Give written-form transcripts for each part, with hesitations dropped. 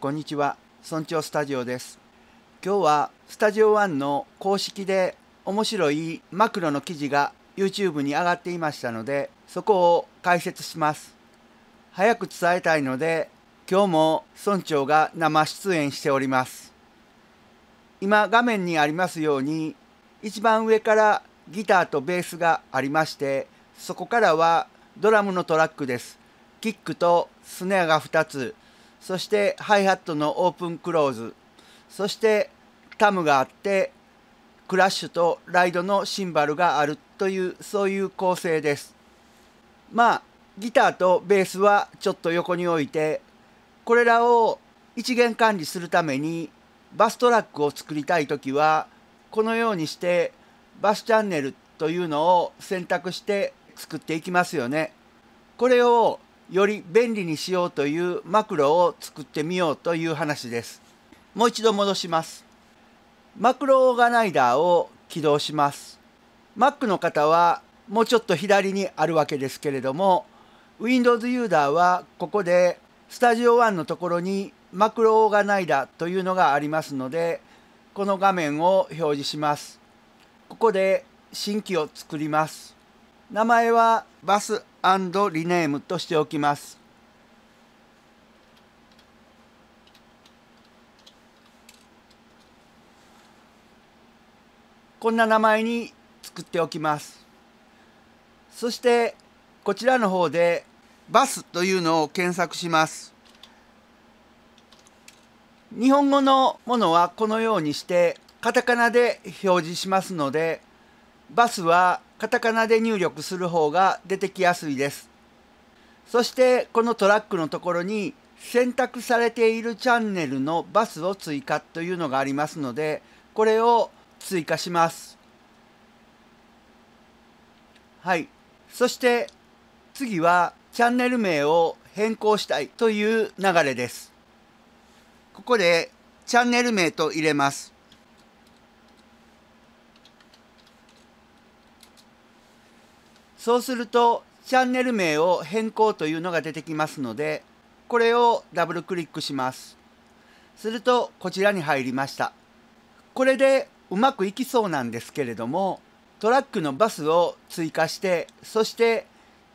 こんにちは、村長スタジオです。今日はスタジオ1の公式で面白いマクロの記事が YouTube に上がっていましたので、そこを解説します。早く伝えたいので、今日も村長が生出演しております。今画面にありますように、一番上からギターとベースがありまして、そこからはドラムのトラックです。キックとスネアが2つ、そしてハイハットのオープンクローズ、そしてタムがあって、クラッシュとライドのシンバルがあるという、そういう構成です。まあギターとベースはちょっと横に置いて、これらを一元管理するためにバストラックを作りたい時は、このようにしてバスチャンネルというのを選択して作っていきますよね。これをより便利にしようというマクロを作ってみようという話です。もう一度戻します。マクロオーガナイザーを起動します。 Mac の方はもうちょっと左にあるわけですけれども、 Windows ユーザーはここでスタジオ1のところにマクロオーガナイザーというのがありますので、この画面を表示します。ここで新規を作ります。名前はバス&リネームとしておきます。こんな名前に作っておきます。そしてこちらの方でバスというのを検索します。日本語のものはこのようにしてカタカナで表示しますので、バスはカタカナで入力する方が出てきやすいです。そしてこのトラックのところに選択されているチャンネルのバスを追加というのがありますので、これを追加します。はい。そして次はチャンネル名を変更したいという流れです。ここでチャンネル名と入れます。そうするとチャンネル名を変更というのが出てきますので、これをダブルクリックします。するとこちらに入りました。これでうまくいきそうなんですけれども、トラックのバスを追加して、そして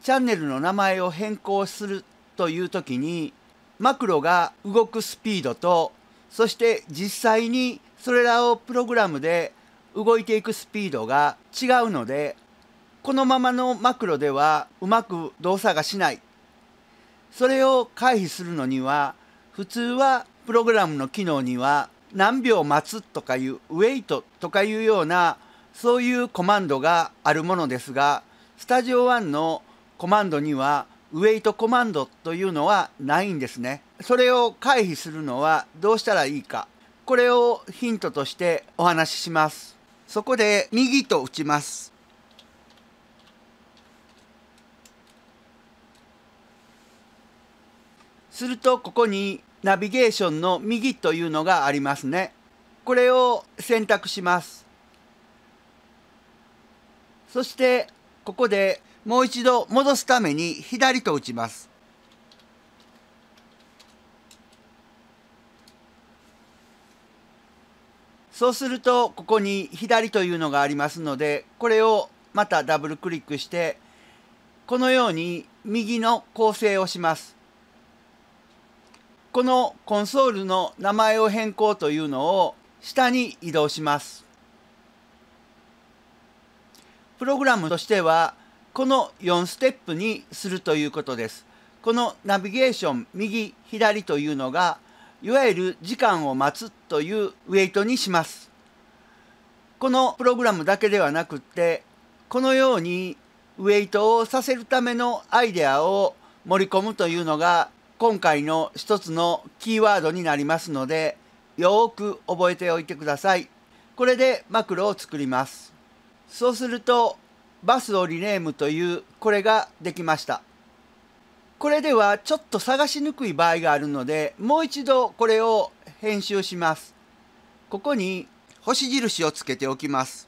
チャンネルの名前を変更するという時に、マクロが動くスピードと、そして実際にそれらをプログラムで動いていくスピードが違うので、このままのマクロではうまく動作がしない。それを回避するのには、普通はプログラムの機能には何秒待つとかいうウェイトとかいうような、そういうコマンドがあるものですが、スタジオ1のコマンドにはウェイトコマンドというのはないんですね。それを回避するのはどうしたらいいか、これをヒントとしてお話しします。そこで右と打ちます。するとここにナビゲーションの右というのがありますね。これを選択します。そしてここでもう一度戻すために左と打ちます。そうするとここに左というのがありますので、これをまたダブルクリックして、このように右の構成をします。このコンソールの名前を変更というのを下に移動します。プログラムとしてはこの4ステップにするということです。このナビゲーション右左というのが、いわゆる時間を待つというウェイトにします。このプログラムだけではなくって、このようにウェイトをさせるためのアイデアを盛り込むというのが、今回の一つのキーワードになりますので、よーく覚えておいてください。これでマクロを作ります。そうするとバスをリネームというこれができました。これではちょっと探しにくい場合があるので、もう一度これを編集します。ここに星印をつけておきます。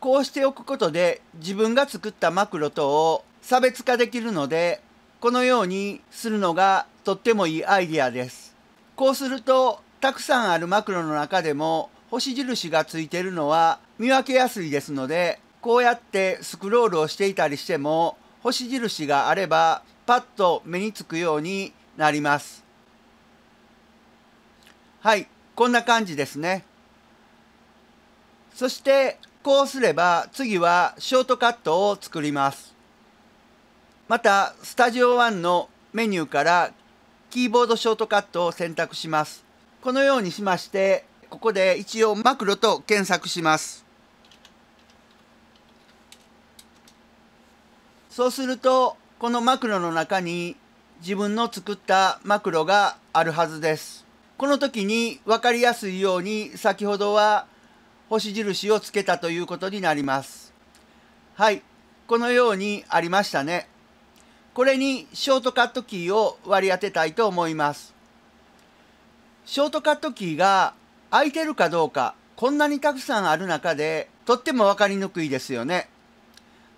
こうしておくことで自分が作ったマクロとを差別化できるので、このようにするのがとってもいいアイディアです。こうするとたくさんあるマクロの中でも星印がついているのは見分けやすいですので、こうやってスクロールをしていたりしても星印があればパッと目につくようになります。はい、こんな感じですね。そしてこうすれば次はショートカットを作ります。またスタジオ1のメニューからキーボードショートカットを選択します。このようにしまして、ここで一応マクロと検索します。そうするとこのマクロの中に自分の作ったマクロがあるはずです。この時に分かりやすいように先ほどは星印をつけたということになります。はい、このようにありましたね。これにショートカットキーを割り当てたいと思います。ショートカットキーが空いてるかどうか、こんなにたくさんある中でとっても分かりにくいですよね。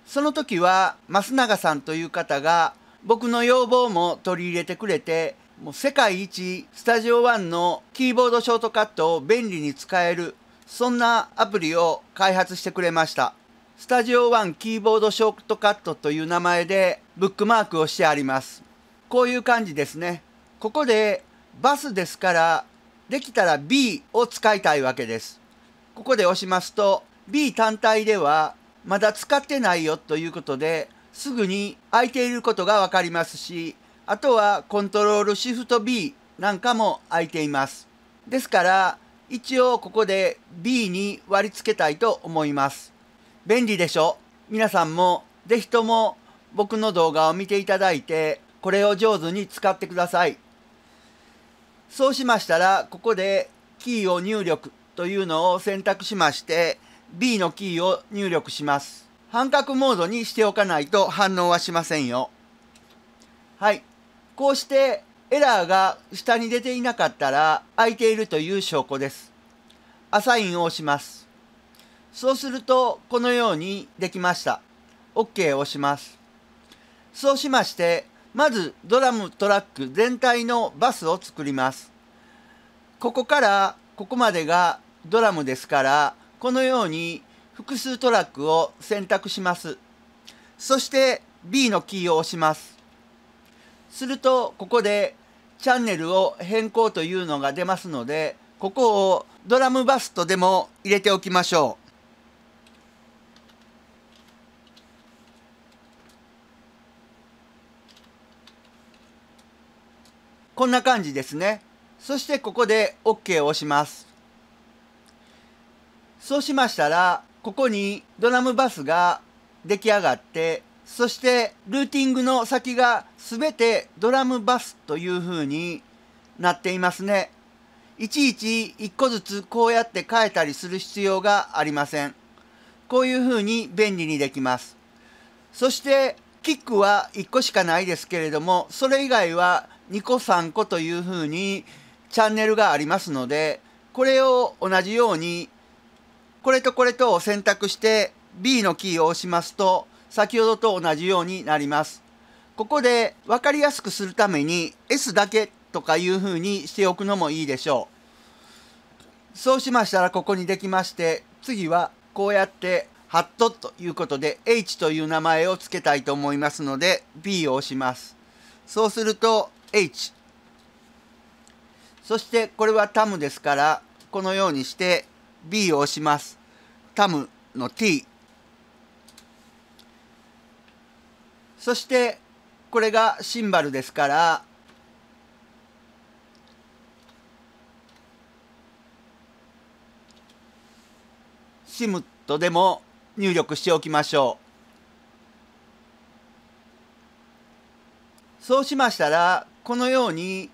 その時は増永さんという方が僕の要望も取り入れてくれて、もう世界一スタジオ1のキーボードショートカットを便利に使える、そんなアプリを開発してくれました。スタジオ1キーボードショートカットという名前でブックマークをしてあります。こういう感じですね。ここでバスですから、できたら B を使いたいわけです。ここで押しますと B 単体ではまだ使ってないよということで、すぐに空いていることがわかりますし、あとはコントロールシフト B なんかも空いています。ですから、一応ここで B に割り付けたいと思います。便利でしょ？皆さんもぜひとも僕の動画を見ていただいて、これを上手に使ってください。そうしましたら、ここでキーを入力というのを選択しまして、B のキーを入力します。半角モードにしておかないと反応はしませんよ。はい。こうしてエラーが下に出ていなかったら空いているという証拠です。アサインを押します。そうするとこのようにできました。OK を押します。そうしまして、まずドラムトラック全体のバスを作ります。ここからここまでがドラムですから、このように複数トラックを選択します。そして B のキーを押します。するとここでチャンネルを変更というのが出ますので、ここをドラムバスとでも入れておきましょう。こんな感じですね。そしてここで OK を押します。そうしましたら、ここにドラムバスが出来上がって、そしてルーティングの先が全てドラムバスという風になっていますね。いちいち1個ずつこうやって変えたりする必要がありません。こういう風に便利にできます。そしてキックは1個しかないですけれども、それ以外は2個3個という風にチャンネルがありますので、これを同じようにこれとこれとを選択して B のキーを押しますと、先ほどと同じようになります。ここで分かりやすくするために S だけとかいう風にしておくのもいいでしょう。そうしましたらここにできまして、次はこうやってハットということで H という名前を付けたいと思いますので B を押します。そうすると H。そしてこれはタムですから、このようにしてB を押します。タムの T。そしてこれがシンバルですから、シムとでも入力しておきましょう。そうしましたら、このように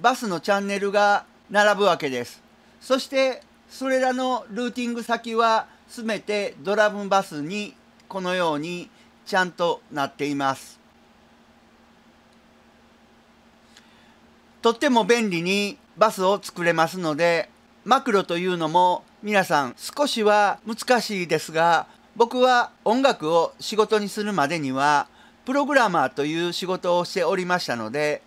バスのチャンネルが並ぶわけです。そしてそれらのルーティング先は全てドラムバスにこのようにちゃんとなっています。とっても便利にバスを作れますので、マクロというのも皆さん少しは難しいですが、僕は音楽を仕事にするまでにはプログラマーという仕事をしておりましたので、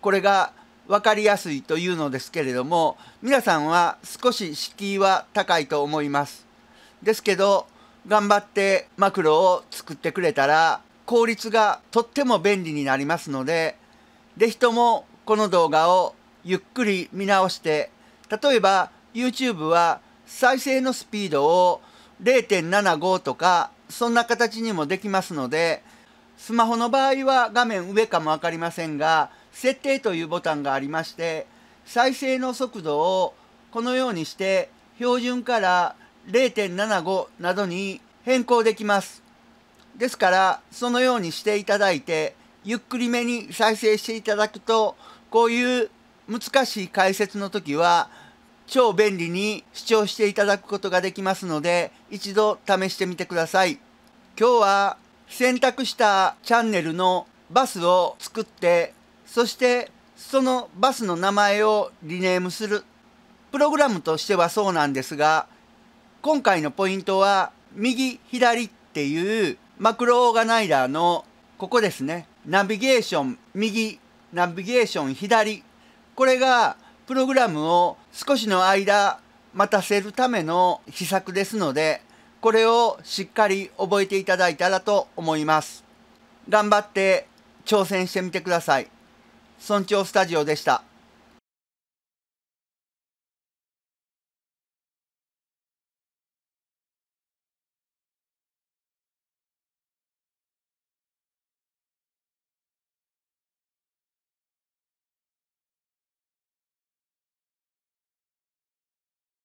これが分かりやすいというのですけれども、皆さんは少し敷居は高いと思います。ですけど、頑張ってマクロを作ってくれたら、効率がとっても便利になりますので、是非ともこの動画をゆっくり見直して、例えば YouTube は再生のスピードを 0.75 とか、そんな形にもできますので、スマホの場合は画面上かも分かりませんが、設定というボタンがありまして、再生の速度をこのようにして標準から 0.75 などに変更できます。ですから、そのようにしていただいて、ゆっくりめに再生していただくと、こういう難しい解説の時は、超便利に視聴していただくことができますので、一度試してみてください。今日は選択したチャンネルのバスを作って、そしてそのバスの名前をリネームする。プログラムとしてはそうなんですが、今回のポイントは右左っていうマクロオーガナイザーのここですね。ナビゲーション右、ナビゲーション左。これがプログラムを少しの間待たせるための秘策ですので、これをしっかり覚えていただいたらと思います。頑張って挑戦してみてください。村長スタジオでした。